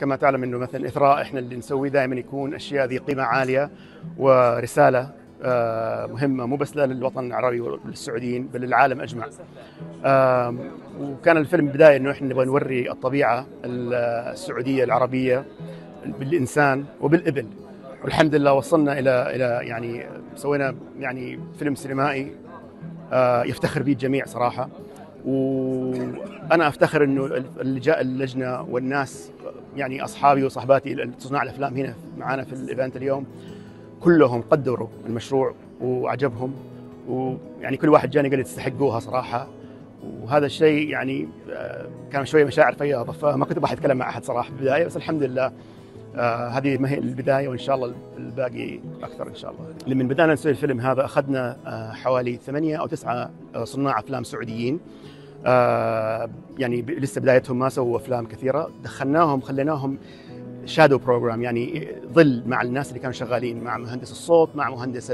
كما تعلم انه مثلا إثراء احنا اللي نسويه دائما يكون اشياء ذي قيمه عاليه ورساله مهمه، مو بس للوطن العربي والسعوديين بل للعالم اجمع. وكان الفيلم بدايه انه احنا نبغى نوري الطبيعه السعوديه العربيه بالانسان وبالابل، والحمد لله وصلنا الى يعني سوينا يعني فيلم سينمائي يفتخر به الجميع صراحه. وأنا أفتخر إنه اللي جاء اللجنة والناس يعني أصحابي وصحباتي صناع الأفلام هنا معانا في الإيفنت اليوم كلهم قدروا المشروع وعجبهم، ويعني كل واحد جاني قال تستحقوها صراحة. وهذا الشيء يعني كان شوية مشاعر فياضة، فما كنت بحتكلم مع أحد صراحة في البداية، بس الحمد لله هذه ما هي البداية، وإن شاء الله الباقي أكثر إن شاء الله. لما بدأنا نسوي الفيلم هذا أخذنا حوالي 8 أو 9 صناع أفلام سعوديين، يعني لسه بدايتهم ما سووا أفلام كثيرة، دخلناهم خليناهم شادو بروجرام، يعني ظل مع الناس اللي كانوا شغالين، مع مهندس الصوت مع مهندس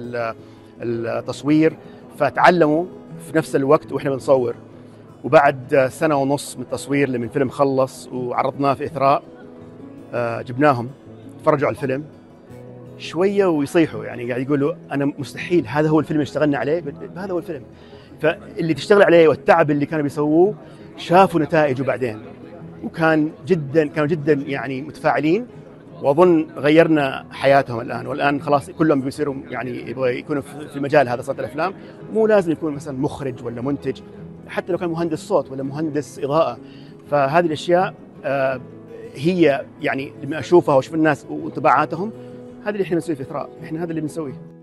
التصوير، فتعلموا في نفس الوقت وإحنا بنصور. وبعد 1.5 سنة من التصوير لما الفيلم خلص وعرضناه في إثراء، جبناهم تفرجوا على الفيلم شويه ويصيحوا، يعني قاعد يقولوا انا مستحيل هذا هو الفيلم اللي اشتغلنا عليه، هذا هو الفيلم. فاللي تشتغل عليه والتعب اللي كانوا بيسووه شافوا نتائجه بعدين، وكان جدا كانوا جدا يعني متفاعلين، واظن غيرنا حياتهم الان. والان خلاص كلهم بيصيروا يعني يبغوا يكونوا في المجال هذا صناعة الافلام، مو لازم يكون مثلا مخرج ولا منتج، حتى لو كان مهندس صوت ولا مهندس اضاءه. فهذه الاشياء هي يعني لما اشوفها واشوف الناس وطباعاتهم، هذا اللي احنا بنسويه في إثراء، احنا هذا اللي بنسويه.